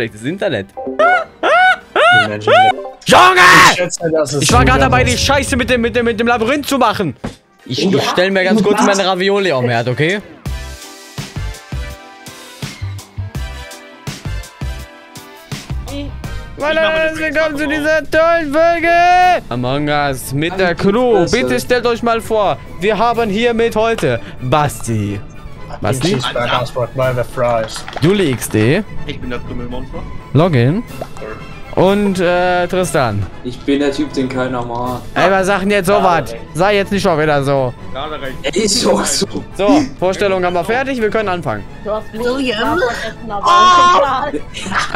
schlechtes Internet. Junge! Ich war gerade dabei, die Scheiße mit dem Labyrinth zu machen. Ich stelle mir ganz kurz meine Ravioli auf den Herd, okay? Hallo, willkommen zu dieser tollen Folge Among Us mit der Crew. Bitte stellt euch mal vor, wir haben hier mit heute Basti. Basti? Juli XD. Ich bin das dumme Monster. Logan. Und Tristan. Ich bin der Typ, den keiner mag. Ey, was sagen jetzt sowas? Sei jetzt nicht schon wieder so. Ist doch so. So, Vorstellung haben wir fertig, wir können anfangen. Du hast William. Ach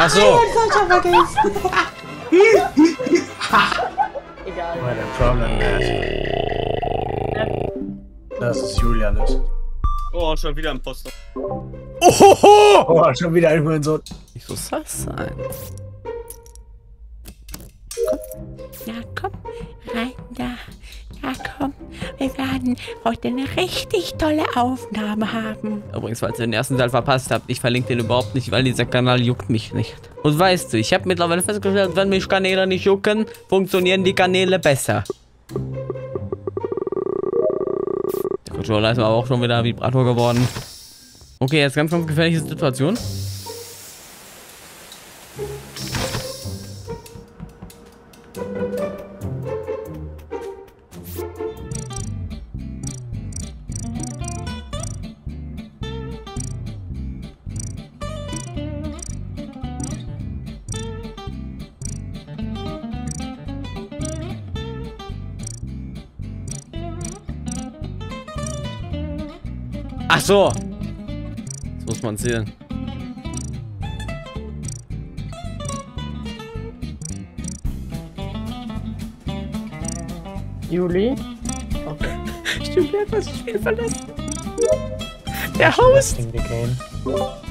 so. Egal. Dass es Julian ist. Oh, schon wieder ein Poster. Ohoho! Oh, schon wieder irgendwann so. Wieso soll das sein? Ja, komm, rein da. Ja, komm, wir werden heute eine richtig tolle Aufnahme haben. Übrigens, falls ihr den ersten Teil verpasst habt, ich verlinke den überhaupt nicht, weil dieser Kanal juckt mich nicht. Und weißt du, ich habe mittlerweile festgestellt, wenn mich Kanäle nicht jucken, funktionieren die Kanäle besser. Der Controller ist aber auch schon wieder Vibrator geworden. Okay, jetzt ganz, ganz gefährliche Situation. Ach so, das muss man zählen. Juli? Okay. Stimmt, der hat das Spiel verlassen. Der Host!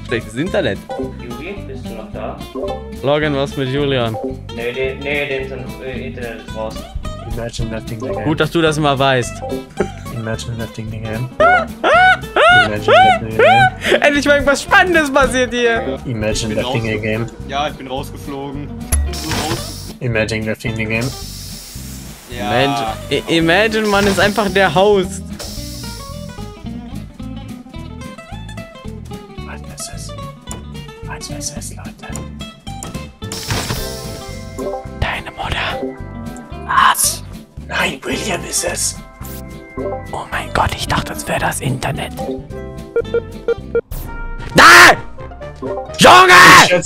Schlechtes Internet. Juli, bist du noch da? Logan, was mit Julian? Nee, der Internet ist raus. Imagine that thing again. Gut, dass du das mal weißt. Imagine that thing again. Endlich mal irgendwas Spannendes passiert hier. Imagine that thing again. Ja, ich bin rausgeflogen. Imagine that thing again. Ja. Imagine, man ist einfach der Host. Was ist das, Leute? Deine Mutter. Was? Nein, William ist es. Oh mein Gott, ich dachte, es wäre das Internet. Nein! Junge!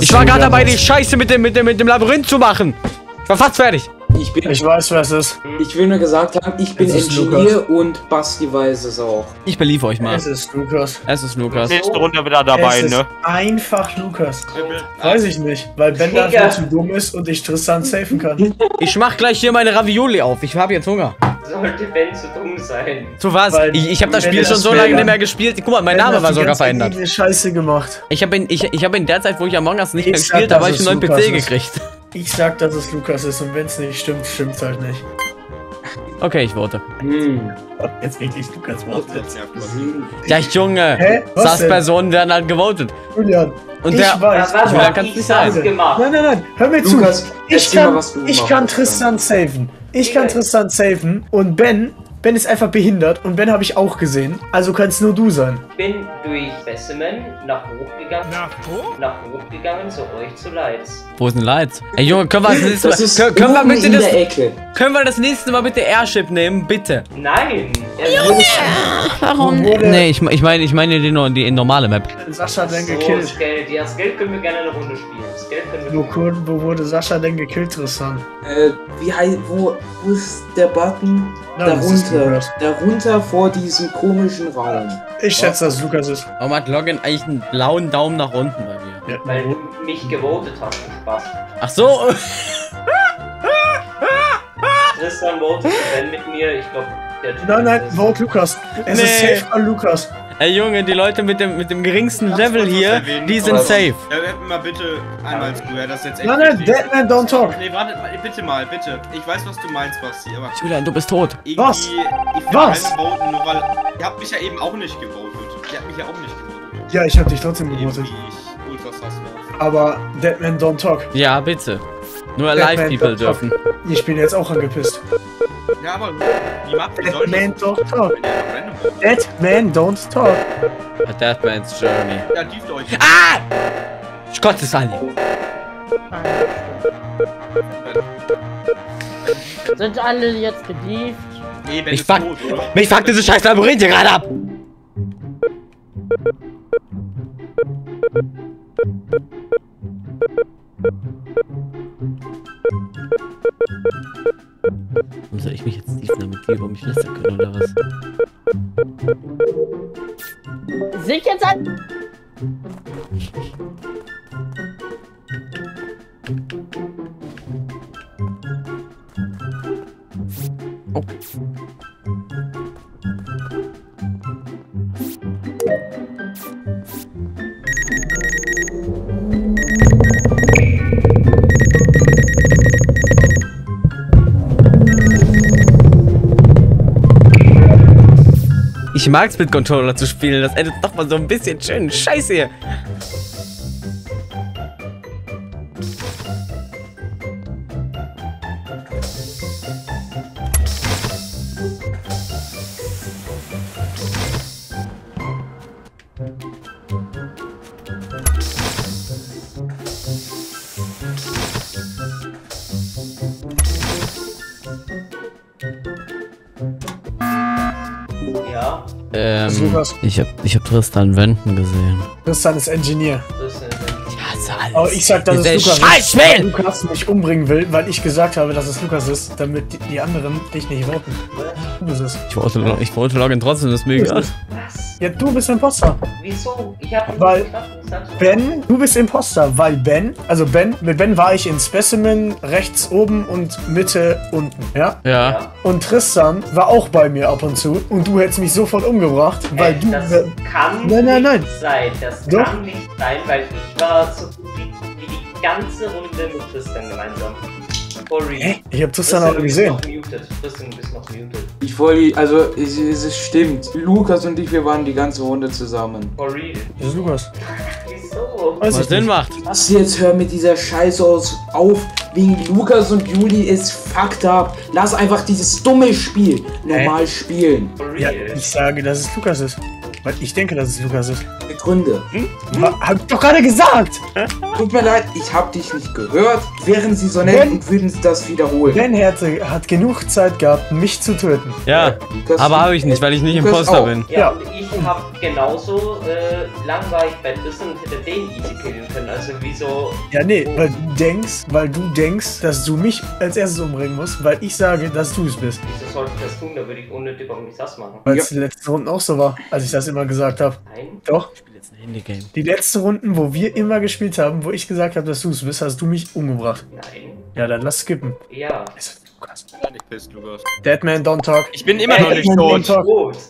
Ich war gerade dabei, die Scheiße mit dem Labyrinth zu machen. Ich war fast fertig. Ich weiß, was es ist. Ich will nur gesagt haben, ich bin Ingenieur und Basti weiß es auch. Ich beliefere euch mal. Es ist Lukas. Es ist Lukas. Nächste Runde wieder dabei, es ist ne? Einfach Lukas. Weiß ich nicht, weil Ben da zu dumm ist und ich Tristan safen kann. Ich mach gleich hier meine Ravioli auf. Ich habe jetzt Hunger. Sollte Ben zu dumm sein. Zu was? Weil ich habe das Spiel schon so lange nicht mehr gespielt. Guck mal, mein Ben Name war sogar verändert. Scheiße gemacht. Ich hab in der Zeit, wo ich Among Us nicht mehr gespielt habe, ich einen neuen PC gekriegt. Ich sag, dass es Lukas ist und wenn es nicht stimmt, stimmt's halt nicht. Okay, ich vote. Jetzt wirklich Lukas votet. Ja, Junge. Hä? Saß Personen werden halt gewotet. Julian. Und der kann es nicht sein. Nein, hör mir zu. Lukas, ich kann Tristan saven. Ich kann Tristan saven und Ben ist einfach behindert und Ben habe ich auch gesehen. Also kannst nur du sein. Ich bin durch Specimen nach hoch gegangen. Nach hoch gegangen zu euch zu Leids. Wo ist denn Leids? Ey Junge, können wir das nächste Mal bitte Airship nehmen? Bitte. Nein. Junge! Warum? Nee, ich meine die normale Map. Sascha denn gekillt? So, ja, das Geld können wir gerne eine Runde spielen. Das Geld können wir wo wurde Sascha denn gekillt, Tristan? Wie heißt, wo ist der Button? Darunter vor diesem komischen Raum. Ich schätze, dass Lukas ist. Warum hat Logan eigentlich einen blauen Daumen nach unten bei mir? Ja. Weil du mich gewotet hast, Spaß. Ach so. Tristan votet Ben mit mir. Ich glaube, der Typ. Nein, vote Lukas. Es ist safe an Lukas. Ey Junge, die Leute mit dem geringsten Level hier, die sind safe. Ja, mal bitte einmal zu, ja, das jetzt echt. Nein, Deadman, don't talk. Nee, warte, bitte mal, bitte. Ich weiß, was du meinst, Basti, aber... Julian, du bist tot. Was? Ich will voten, nur weil... Ihr habt mich ja eben auch nicht gewotet. Ja, ich hab dich trotzdem gewotet. was hast du. Aber Deadman Don't Talk. Ja, bitte. Nur Alive People dürfen. Talk. Ich bin jetzt auch angepisst. Ja, aber die macht Deadman Don't Talk. Deadman Don't Talk. A Deadman's Journey. Ja, die euch. Ah! Ich kotze es alle. Sind alle jetzt gedieft? Nee, Ben ist tot, oder? Mich fuckt diese scheiß Labyrinth hier gerade ab! Warum soll ich mich jetzt nicht damit geben, um mich lassen können, oder was? Sich jetzt an! Oh. Ich mag's mit Controller zu spielen, das endet doch mal so ein bisschen schön. Scheiße hier. Ich hab Tristan Wenden gesehen. Tristan ist Engineer. Oh, ich sag, dass es Lukas ist, weil Lukas mich umbringen will, weil ich gesagt habe, dass es Lukas ist, damit die anderen dich nicht voten. Ich wollte Logan trotzdem, das ist mir egal. Was? Ja, du bist Imposter. Wieso? Ich hab nicht geschafft. Ben, du bist Imposter, weil Ben, mit Ben war ich in Specimen rechts oben und Mitte unten, ja? Ja. Und Tristan war auch bei mir ab und zu und du hättest mich sofort umgebracht, weil du... Das kann nicht sein, das kann nicht sein, weil ich war so wie die ganze Runde mit Tristan gemeinsam. Ich hab Tristan auch gesehen. Tristan, du bist noch muted. Ich wollte, also es stimmt. Lukas und ich, wir waren die ganze Runde zusammen. For real. Das ist Lukas. Wieso? Was Sinn macht. Was jetzt hör mit dieser Scheiße auf. Wegen Lukas und Juli ist fucked up. Lass einfach dieses dumme Spiel normal spielen. For real. Ja, ich sage, dass es Lukas ist. Weil ich denke, dass es Lukas ist. Gründe. Hab ich doch gerade gesagt! Tut mir leid, ich hab dich nicht gehört. Wären sie so nett und würden sie das wiederholen. Ben hat genug Zeit gehabt, mich zu töten. Ja, aber habe ich nicht, weil ich nicht Imposter bin. Ja, und ich hab genauso langweilig bei Tristan und hätte den easy killen können. Also wieso... Ja, nee, weil du denkst, dass du mich als erstes umbringen musst, weil ich sage, dass du es bist. Wieso sollte ich das tun? Da würde ich unnötig auch nicht das machen. Weil es in den letzten Runden auch so war, als ich das immer gesagt habe. Nein. Doch. Jetzt ein Handy-Game. Die letzten Runden, wo wir immer gespielt haben, wo ich gesagt habe, dass du es bist, hast du mich umgebracht. Nein. Ja, dann lass skippen. Ja. Lukas. Deadman Don't Talk. Ich bin immer noch nicht tot.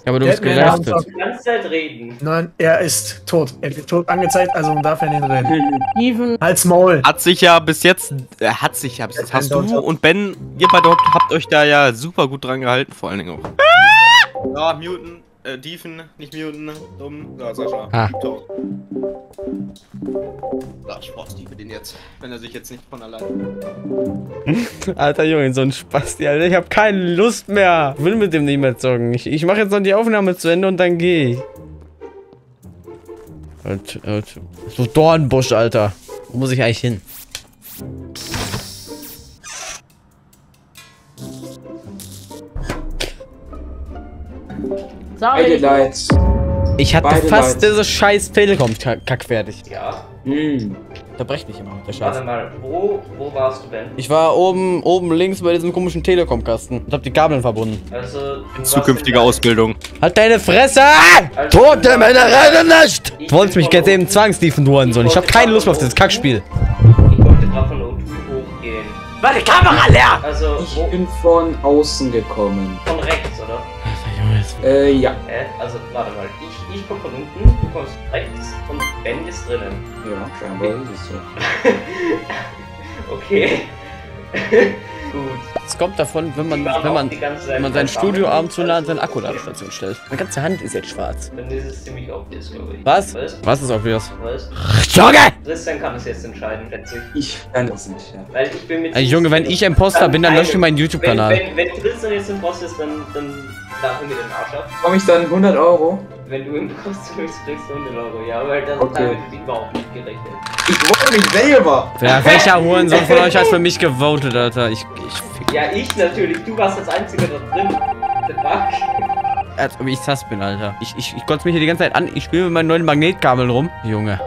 Aber du bist gerettet. Du kannst die ganze Zeit reden. Nein, er ist tot. Er wird tot angezeigt, also man darf ja nicht reden. Even. Halt's Maul. Hat sich ja bis jetzt. Hast du und Ben, ihr beide habt euch da ja super gut dran gehalten, vor allen Dingen auch. Ja, muten. Diefen, nicht muten, dumm. Da, Sascha. Tot. Da, ich brauch den jetzt, wenn er sich jetzt nicht von alleine... Alter Junge, so ein Spasti, Alter. Ich hab keine Lust mehr. Ich will mit dem nicht mehr zocken. Ich mach jetzt noch die Aufnahme zu Ende und dann geh ich. So Dornbusch, Alter. Wo muss ich eigentlich hin? Beide Lights. Ich hatte fast diese scheiß Telekom-Kack fertig. Ja. Unterbrech mich immer, der Scheiß. Warte mal, wo warst du denn? Ich war oben links bei diesem komischen Telekom-Kasten und hab die Kabeln verbunden. Also, zukünftige Ausbildung. Halt deine Fresse! Also, tote Männer reden nicht! Du wolltest mich jetzt eben zwangsdiefen, du Hurensohn. Ich hab keine Lust mehr auf dieses Kackspiel. Ich wollte gerade von oben hochgehen. War die Kamera leer! Also, ich bin von außen gekommen. Von rechts, oder? Ja. Also, warte mal. Ich komm von unten, du kommst rechts und Ben ist drinnen. Ja, scheinbar ist es so. Okay. gut. Es kommt davon, wenn man sein Studioabend zu nah an seinen Akku an der Station stellt. Meine ganze Hand ist jetzt schwarz. Dann ist es ziemlich obvious, glaube ich. Was? Was ist obvious? Was? Junge! Tristan kann es jetzt entscheiden, schätze ich. Ich kann das nicht, ja. Weil ich bin mit... Ey, Junge, wenn ich ein Imposter bin, dann lösche ich meinen YouTube-Kanal. Wenn Tristan jetzt ein Imposter ist, dann darf ich mir den Arsch ab. Komm ich dann 100 Euro? Wenn du im Post kriegst, kriegst du 100 Euro, ja, weil das okay. Damit wird überhaupt nicht gerechnet. Ich vote mich selber! Ja, welcher Hurensohn von euch hat für mich gewotet, Alter? Ja, ich natürlich, du warst das Einzige da drin. The fuck? Als ob ich sass bin, Alter. Ich kotze mich hier die ganze Zeit an, ich spiele mit meinen neuen Magnetkabeln rum. Junge.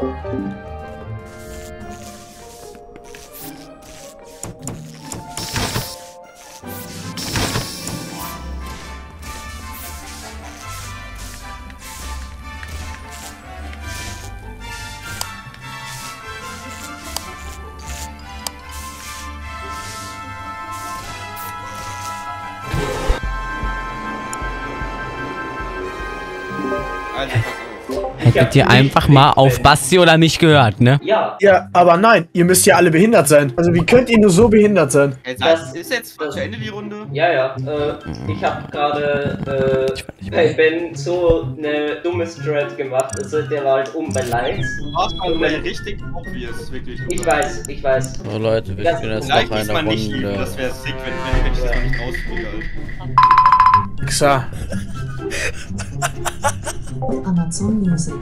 Hättet ihr einfach mal auf Basti oder mich gehört, ne? Ja. Ja, aber nein, ihr müsst ja alle behindert sein. Also wie könnt ihr nur so behindert sein? Das ist jetzt zu Ende die Runde. Ja, ja. Ich habe gerade Ben so eine dumme Strat gemacht. Also der war halt bei Lights. Du warst richtig obvious, wirklich. Ich weiß, ich weiß. Oh Leute, wir spielen jetzt noch eine Runde. Nicht lieben, das wäre sick, wenn ich das nicht ausprobiere. Xa. Amazon Music.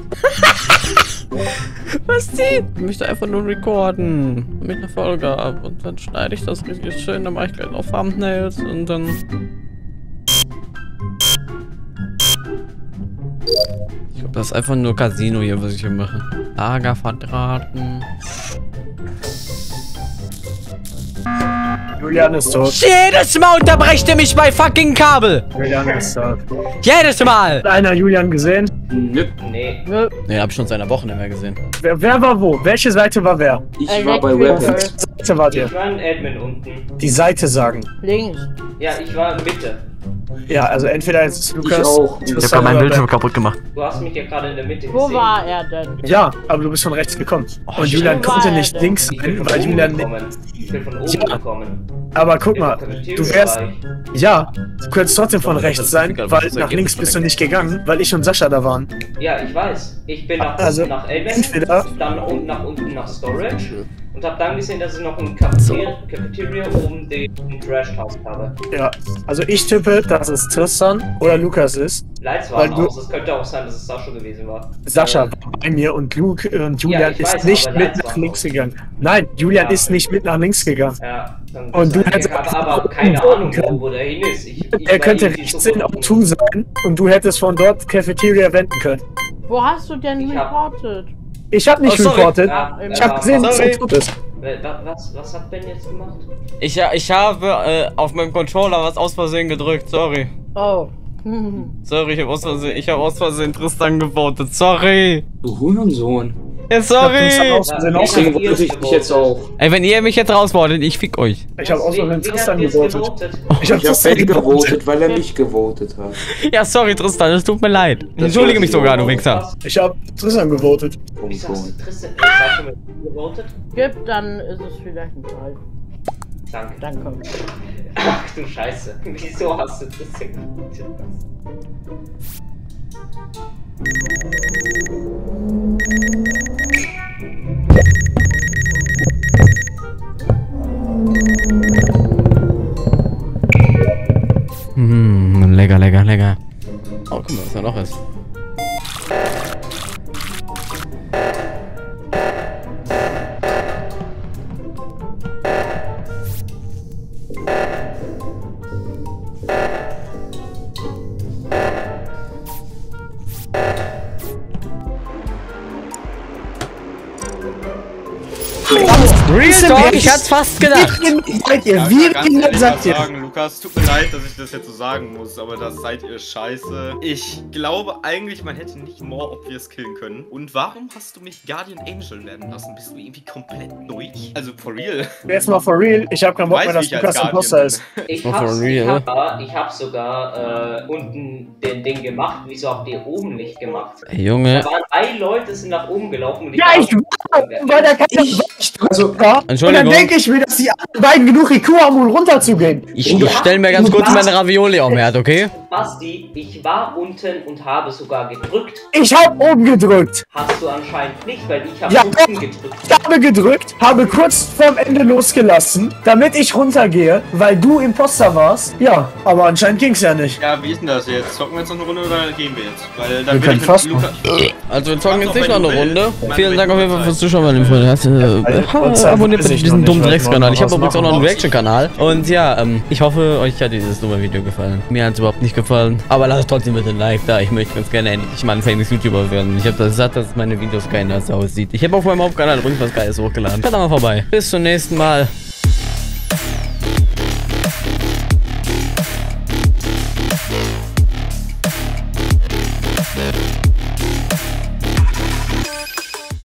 Was die? Ich möchte einfach nur recorden. Mit einer Folge ab. Und dann schneide ich das richtig schön. Dann mache ich gleich noch Thumbnails und dann. Ich glaube, das ist einfach nur Casino hier, was ich hier mache. Lager verdrahten. Julian ist tot. Jedes Mal unterbrecht ihr mich bei fucking Kabel. Julian ist tot. Jedes Mal. Hat einer Julian gesehen? Nö. Nee. Nee, hab ich schon seit einer Woche nicht mehr gesehen. Wer war wo? Welche Seite war wer? Ich war bei Weapons. Seite wart ihr? Ich war in Admin unten. Die Seite sagen. Links. Ja, ich war in Mitte. Ja, also entweder ist es Lukas. Ich auch. Ich hab meinen Bildschirm kaputt gemacht. Du hast mich ja gerade in der Mitte gesehen. Wo war er denn? Ja, aber du bist von rechts gekommen. Oh, und Julian konnte nicht links sein, weil Julian nicht... Ich bin von oben gekommen. Aber guck mal, du wärst... Ja, du könntest trotzdem von rechts sein, weil nach links bist du nicht gegangen, weil ich und Sascha da waren. Ja, ich weiß. Ich bin nach Elven, dann nach unten nach Storage. Und hab dann gesehen, dass ich noch im Cafeteria oben den Trash House habe. Ja, also ich tippe, dass es Tristan oder Lukas ist. Lights waren aus, es könnte auch sein, dass es Sascha gewesen war. Sascha war bei mir und Luke und Julian ist nicht mit nach links gegangen. Nein, Julian ist nicht mit nach links gegangen. Ja, und du hättest aber keine Ahnung, wo der hin ist. Er könnte rechts in Auto sein und du hättest von dort Cafeteria wenden können. Wo hast du denn reportet? Ich hab nicht reportet. Ich hab gesehen, dass er tot ist. Was hat Ben jetzt gemacht? Ich habe auf meinem Controller was aus Versehen gedrückt, sorry. Oh. Sorry, ich hab aus Versehen Tristan gevotet, sorry. Du Hurensohn. Ja, sorry. Deswegen wollte ich mich jetzt auch. Ey, wenn ihr mich jetzt rauswortet, ich fick euch. Ich hab aus Versehen Tristan gevotet. Ich hab Ben gevotet, weil er mich gevotet hat. Ja, sorry Tristan, es tut mir leid. Entschuldige mich sogar, du Wichser. Ich hab Tristan gevotet. Ich sag's, Tristan, gevotet? Gib, dann ist es vielleicht ein Fall. Danke. Danke. Ach du Scheiße. Wieso hast du Tristan gevotet? Lecker, lecker, lecker. Oh, guck mal, was da noch ist. Ich hab's fast gedacht. Wie sagt ihr? Lukas, tut mir leid, dass ich das jetzt so sagen muss, aber das seid ihr scheiße. Ich glaube eigentlich, man hätte nicht more obvious killen können. Und warum hast du mich Guardian Angel werden lassen? Bist du irgendwie komplett durch? Also for real. Erstmal for real. Ich hab keinen Bock mehr, dass Lukas Imposter ist. Ich hab sogar unten den Ding gemacht. Wieso habt ihr oben nicht gemacht? Junge. Da waren drei Leute, sind nach oben gelaufen. Und ich war da keiner. Also, ja. Entschuldigung. Und dann denke ich mir, dass die anderen beiden genug IQ haben, um runterzugehen. Ich stelle mir ganz kurz meine Ravioli am Herd, okay? Basti, ich war unten und habe sogar gedrückt. Ich habe oben gedrückt. Hast du anscheinend nicht, weil ich habe unten gedrückt. Ich habe gedrückt, habe kurz vorm Ende losgelassen, damit ich runtergehe, weil du Imposter warst. Ja, aber anscheinend ging's ja nicht. Ja, wie ist denn das jetzt? Zocken wir jetzt noch eine Runde oder gehen wir jetzt? Weil dann wir können fast Also wir zocken jetzt nicht noch eine Runde. Vielen Dank auf jeden Fall fürs Zuschauen, meine Freunde. Abonniert bitte diesen dummen Dreckskanal. Ich habe übrigens auch noch einen Reaction-Kanal. Und ja, ich hoffe, euch hat dieses dumme Video gefallen. Mir hat es überhaupt nicht gefallen. Aber lasst trotzdem bitte ein Like da. Ich möchte ganz gerne endlich mal ein famous YouTuber werden. Ich habe das satt, dass meine Videos keiner so aussieht. Ich habe auf meinem Hauptkanal übrigens was Geiles hochgeladen. Schaut mal vorbei. Bis zum nächsten Mal.